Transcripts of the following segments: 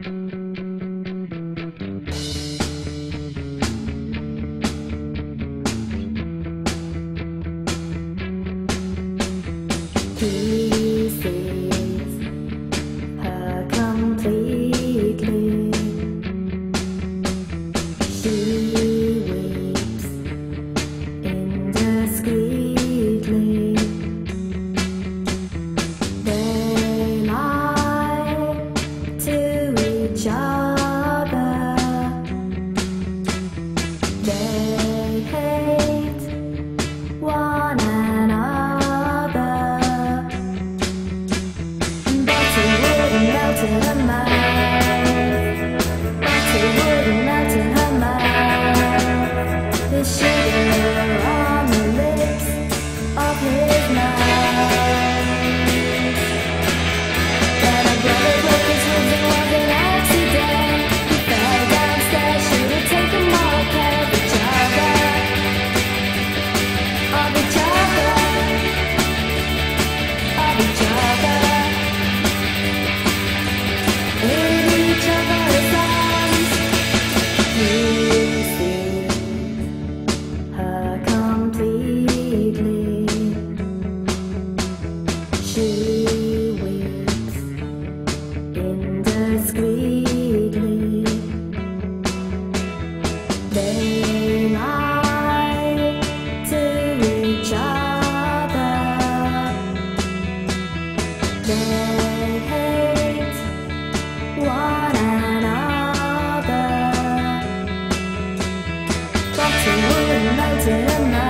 Pieces her completely. She weeps indiscreetly. They lie to each other. They hate one another. Discreetly, they lie to each other. They hate one another. Got to ruin melted in my.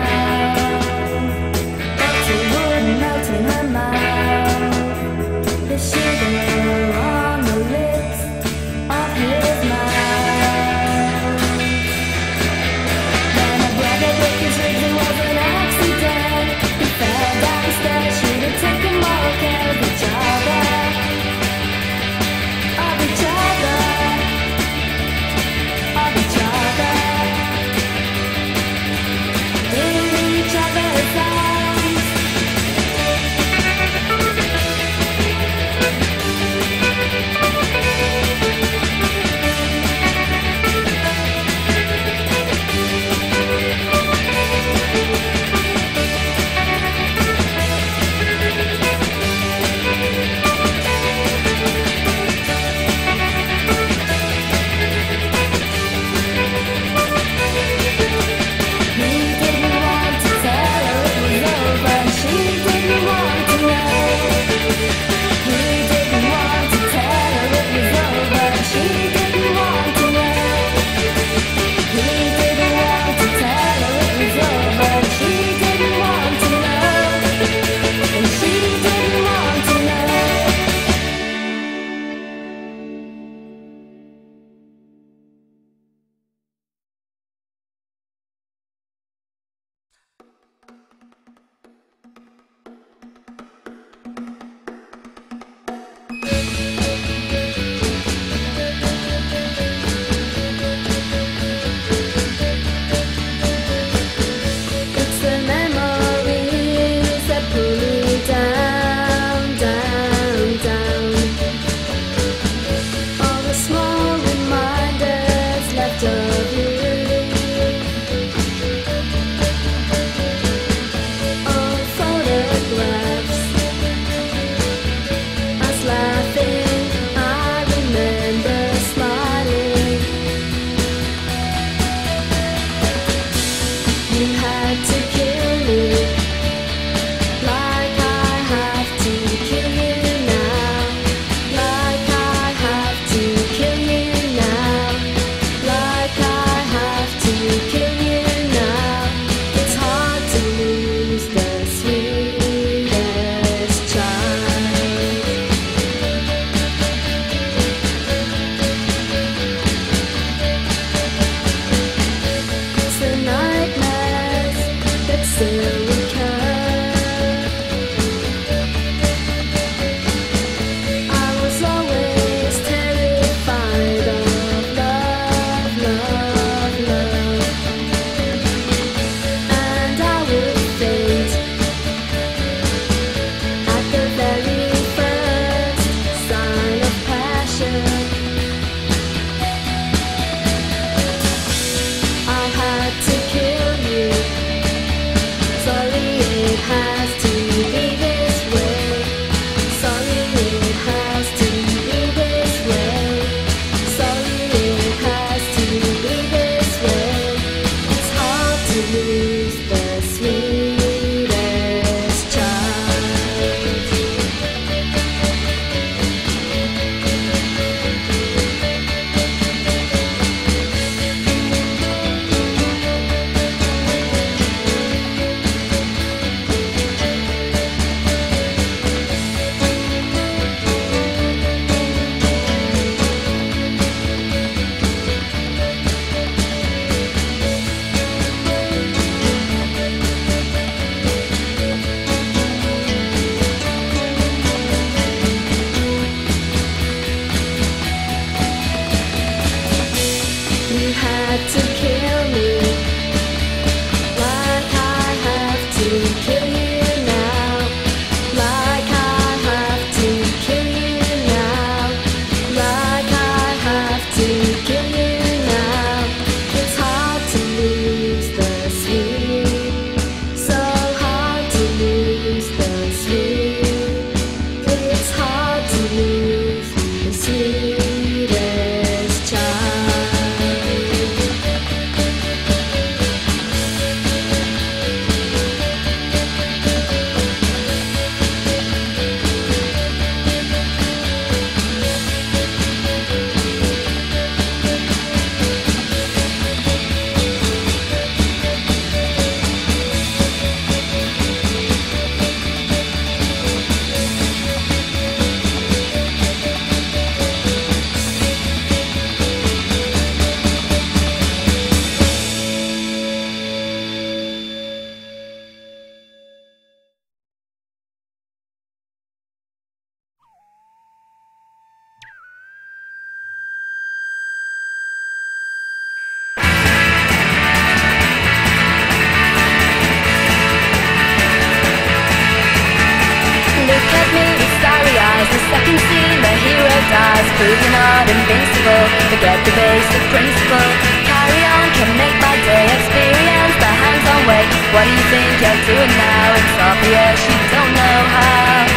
Proving all invincible, forget the basic principle. Carry on, can make my day. Experience the hands-on way. What do you think you're doing now? It's obvious you don't know how.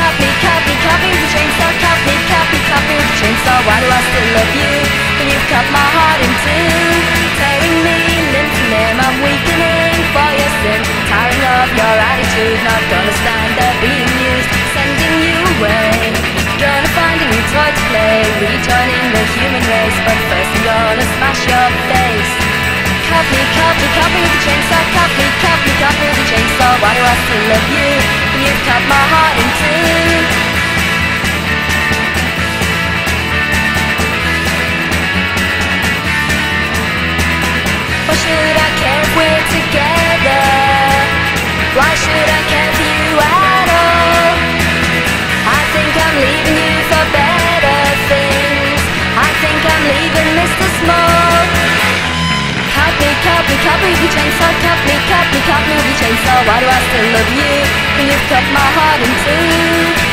Copy, copy, copy with a chainsaw. Copy, copy, copy with a chainsaw. Why do I still love you when you've cut my heart in two? Tearing me limb from limb, I'm weakening for your sin. Tiring of your attitude, not gonna stand up being used. Sending you away, gonna find a new toy to play. Rejoining the human race, but first I'm gonna smash your face. Copy, copy, copy with a chainsaw. Copy, copy, copy with a chainsaw. Why do I still love you when you've cut my heart in two? Why should I care if we're together? Why should I care for you at all? I think I'm leaving you for better things. I think I'm leaving Mr. Small. Copy, copy, copy with your chainsaw. Copy, copy, copy with your chainsaw. Why do I still love you when you've cut my heart in two?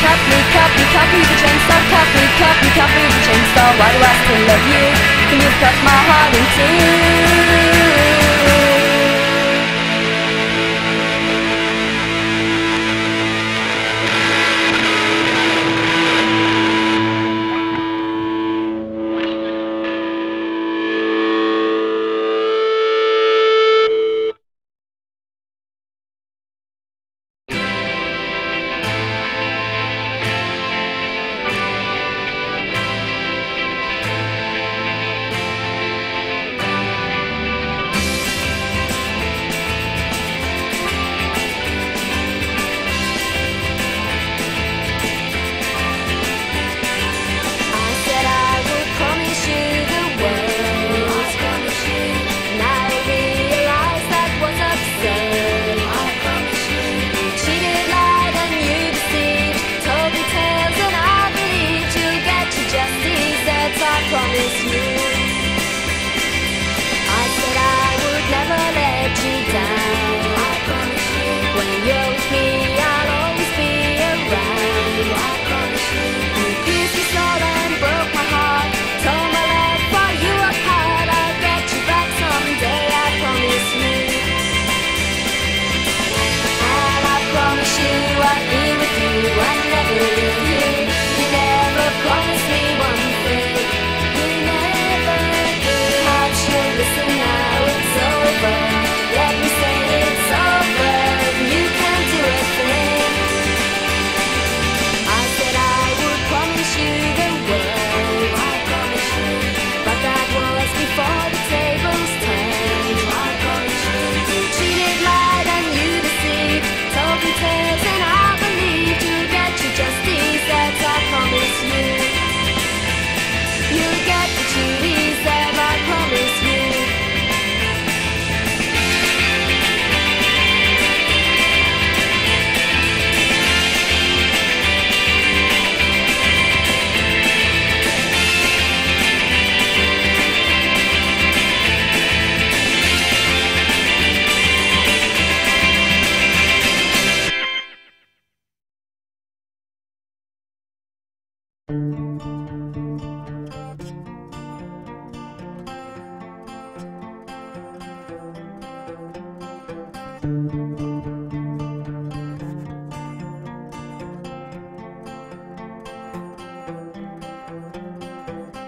Copy, copy, copy with your chainsaw. Copy, copy, copy with your chainsaw. Why do I still love you when you've cut my heart in two?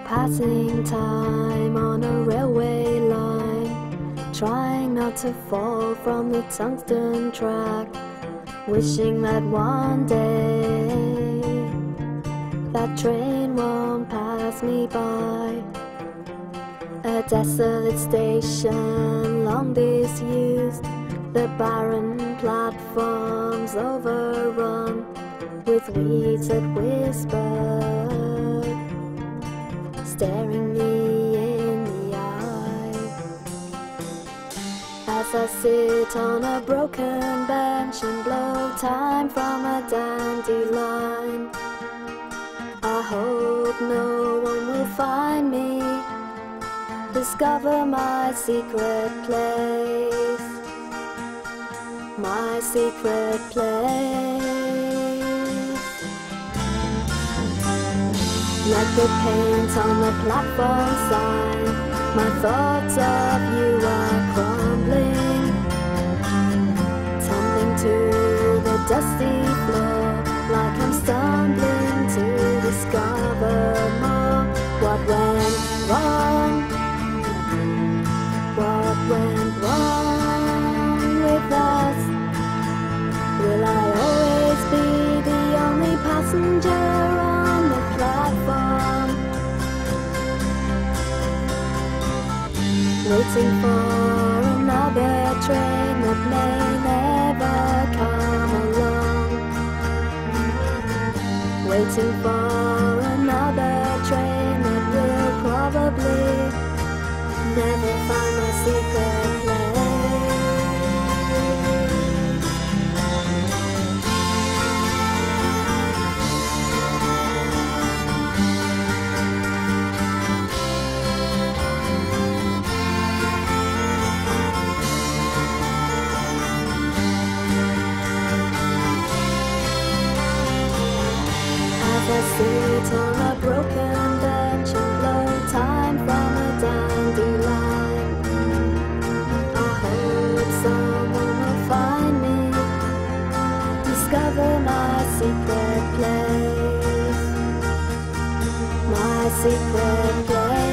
Passing time on a railway line, trying not to fall from the tungsten track, wishing that one day that train won't pass me by. A desolate station, long disused, the barren platforms overrun with weeds that whisper, staring me in the eye. As I sit on a broken bench and blow time from a dandelion, I hope no one will find me, discover my secret place, my secret place. like the paint on the platform side. My thoughts of you are crumbling, tumbling to the dusty floor, like I'm stumbling to discover more. What went wrong? What went wrong with us? Will I always be the only passenger on the platform, waiting for another train that may never come along, waiting for another train that will probably never find my secret place? I sit on a broken bench and blow time from a dandelion. I hope someone will find me, discover my secret place, my secret place.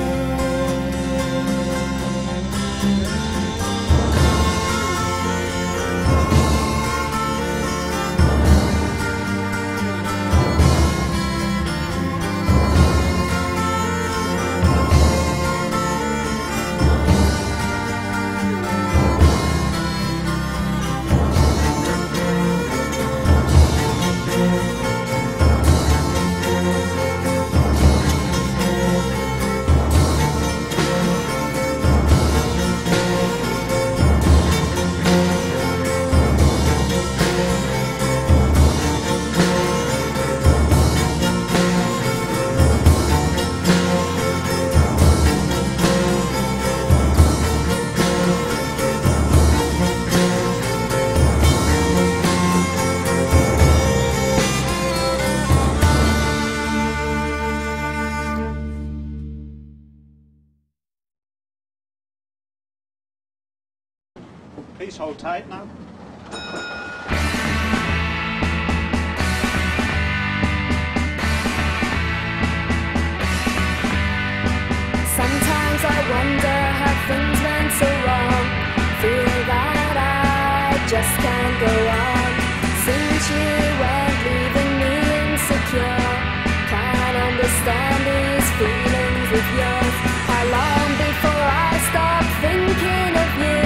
Please hold tight now. Sometimes I wonder how things went so wrong. Feel that I just can't go on. Since you went leaving me insecure, can't understand these feelings of yours. How long before I stop thinking of you?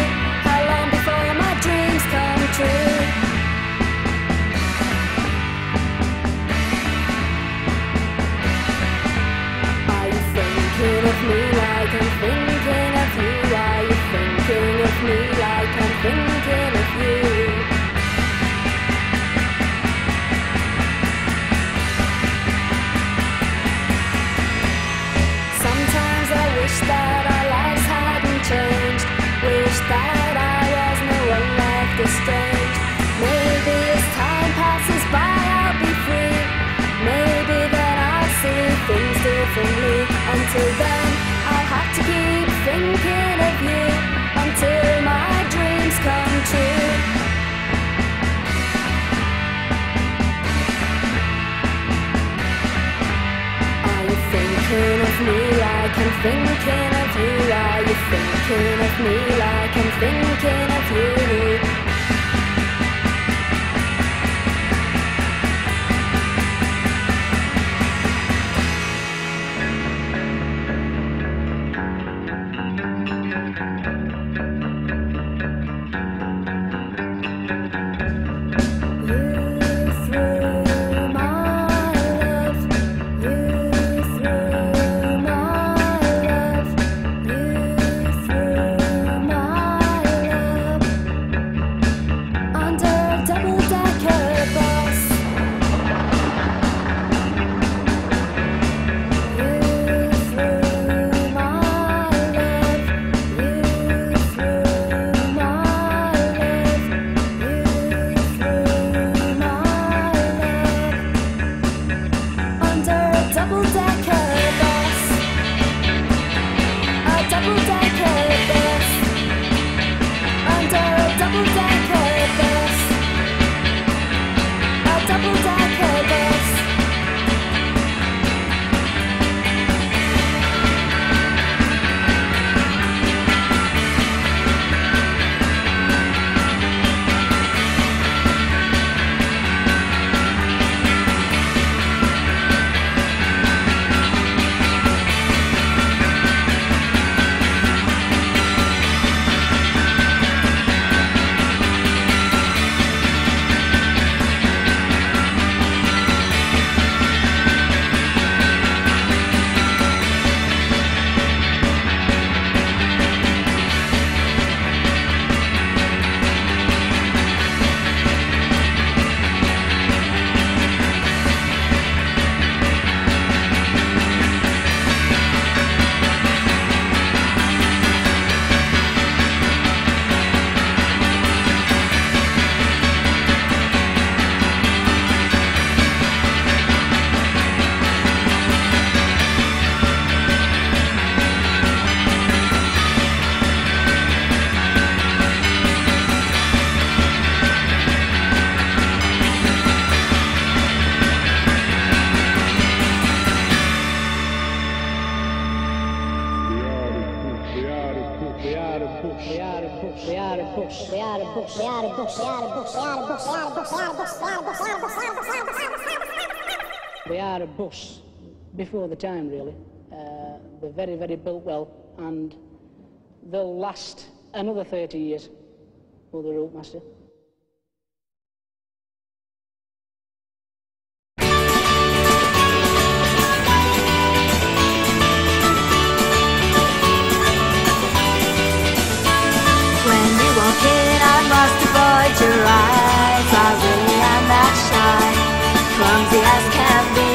How long before my dreams come true? Are you thinking of me like I'm thinking of you? Are you thinking of me like I'm thinking of you? Sometimes I wish that our lives hadn't changed. Wish that I was no one left this strange. Maybe as time passes by I'll be free. Maybe then I'll see things differently. Until then I'll have to keep thinking of you, until my dreams come true. Are you thinking of me like I'm thinking of you? Are you thinking of me like I'm thinking of you? They are a bush before the time, really. They're very, very built well, and they'll last another 30 years for the route master. Clumsy as can be.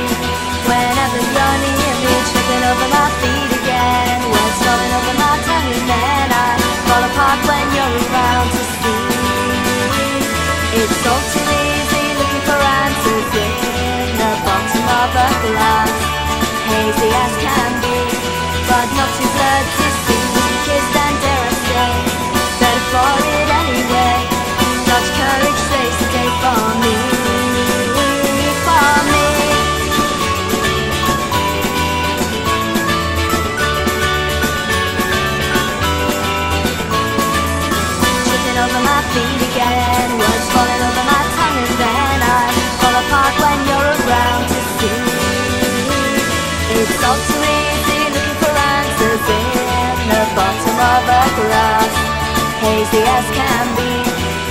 Whenever running at me, tripping over my feet again. Words rolling over my tummy, man, I fall apart when you're around to see. It's all too easy looking for answers in the bottom of a glass. Hazy as can be, but not too blurred to see. Weakest and dare I say, better for it anyway. Such courage saves the day for me. Not too easy looking for answers in the bottom of a glass. Hazy as can be,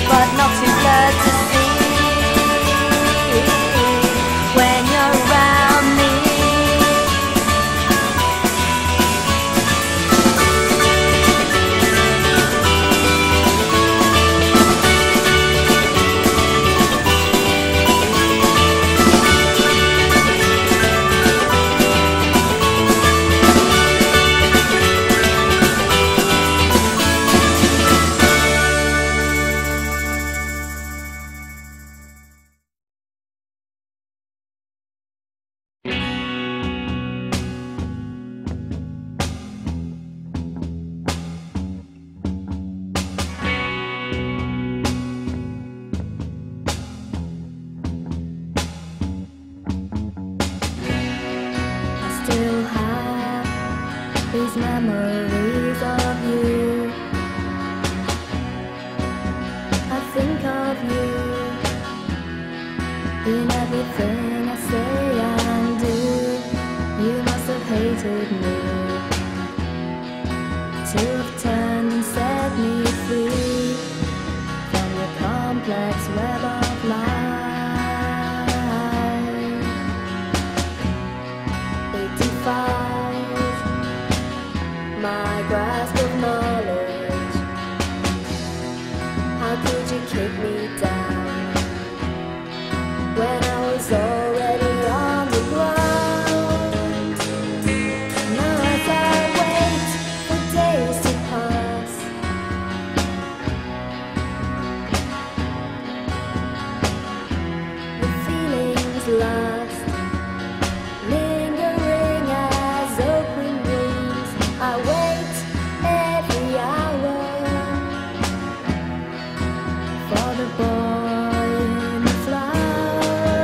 but not too blurred to see. When you're around me, memories of you. I think of you in everything I say and do. You must have hated me to have turned and set me free from your complex web of lies. It defies my grasp of knowledge. How could you kick me down when I was already on the ground? Now as I wait for days to pass, the feeling's lost, lingering as open wounds. I wait for the boy in the flower.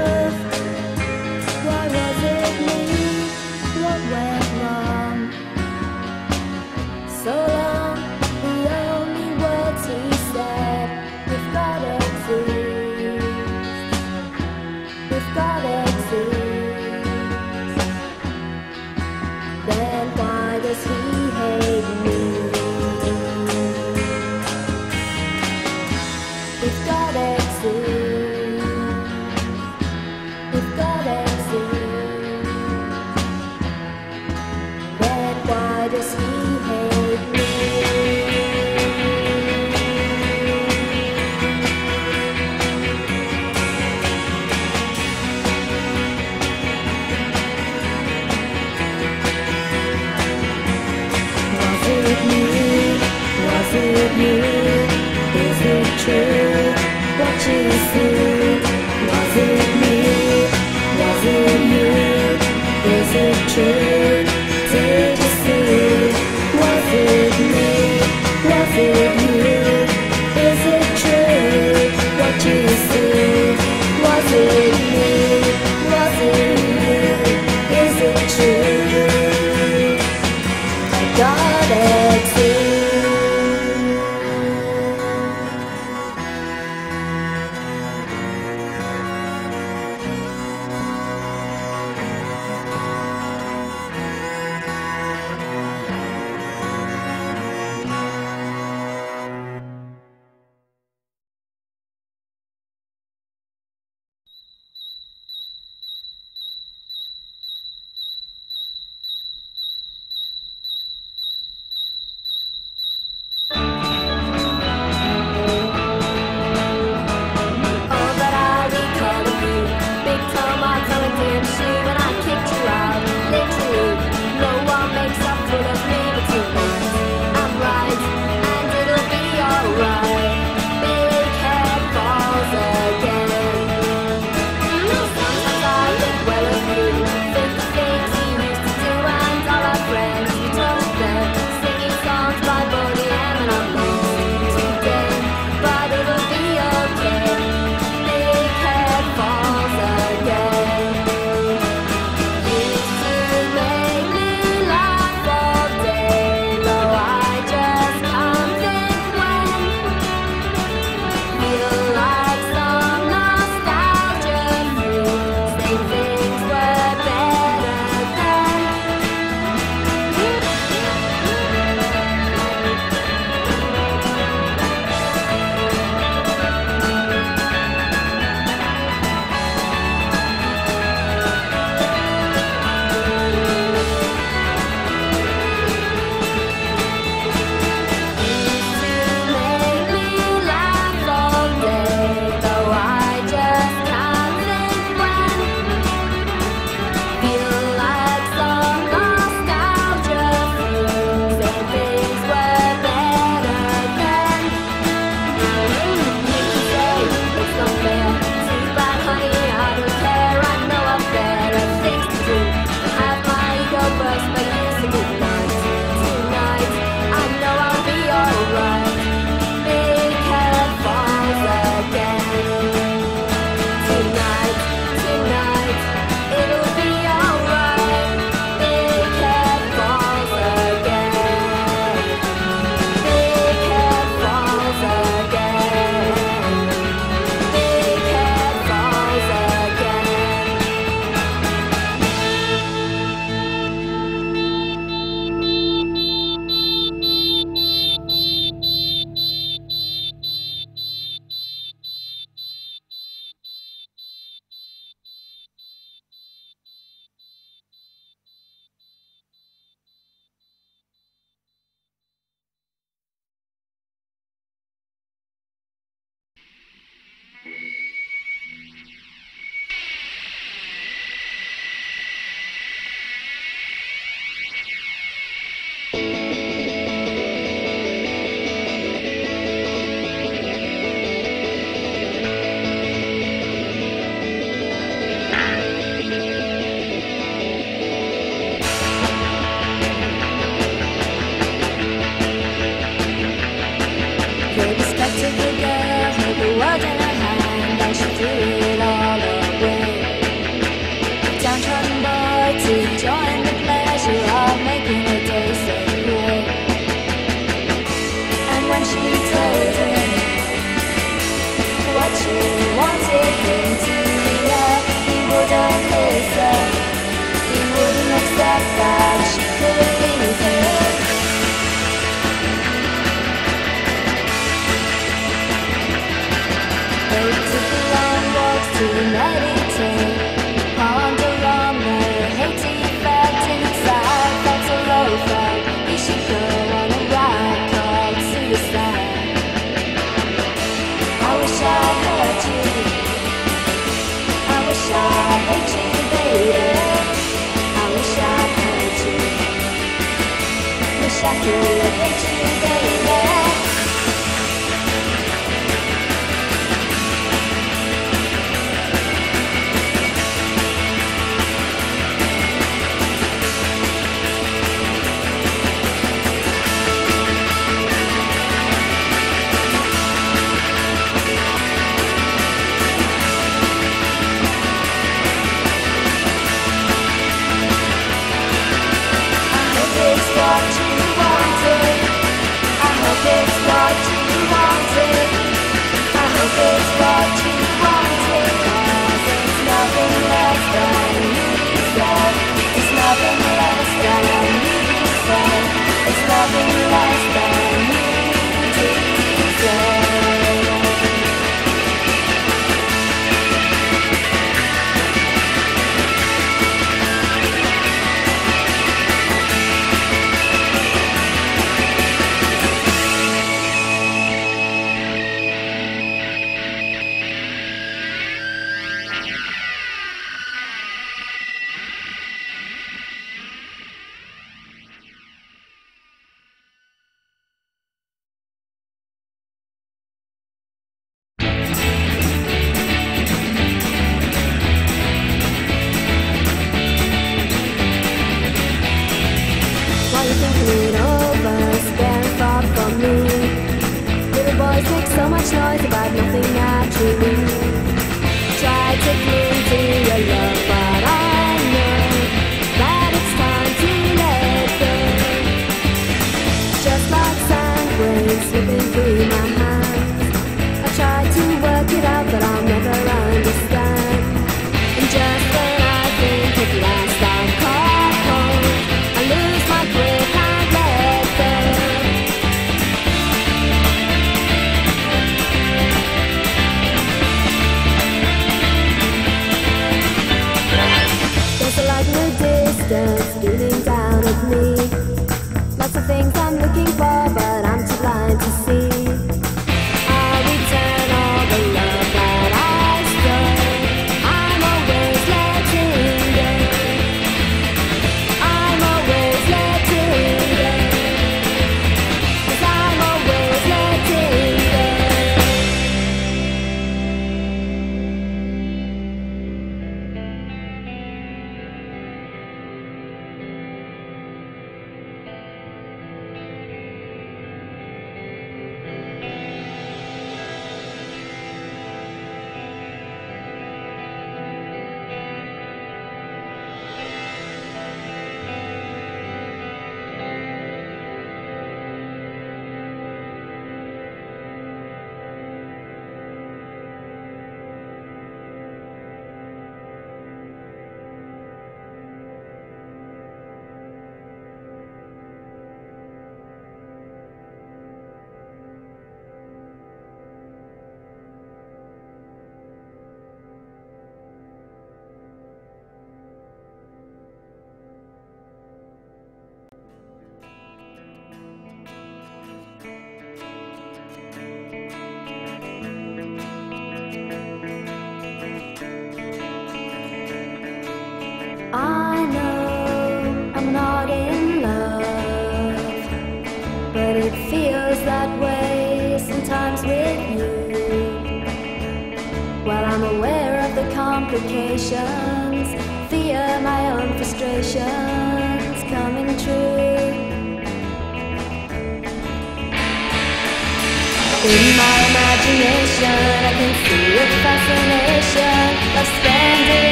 Lift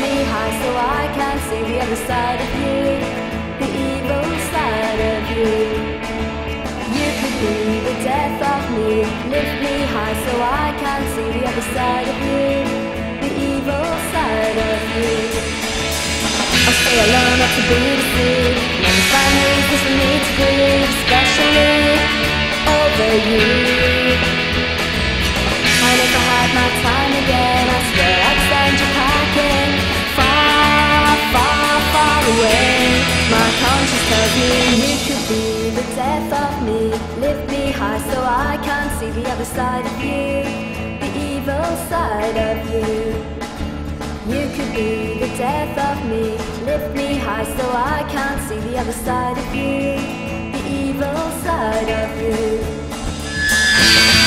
me high so I can see the other side of you. alone, not to be deceived. Many families just need to grieve, especially over you. And if I had my time again, I swear I'd send you packing far, far, far away. My conscience tells me you could be the death of me. Lift me high so I can see the other side of you, the evil side of you. You could be the death of me. Lift me high so I can't see the other side of you, the evil side of you.